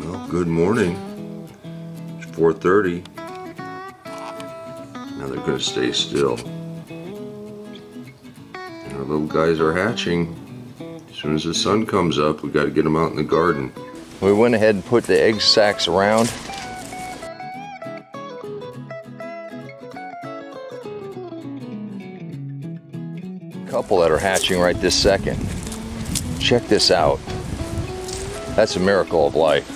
Well, good morning. It's 4:30. Now they're going to stay still. And our little guys are hatching. As soon as the sun comes up, we got to get them out in the garden. We went ahead and put the egg sacs around. Couple that are hatching right this second. Check this out. That's a miracle of life.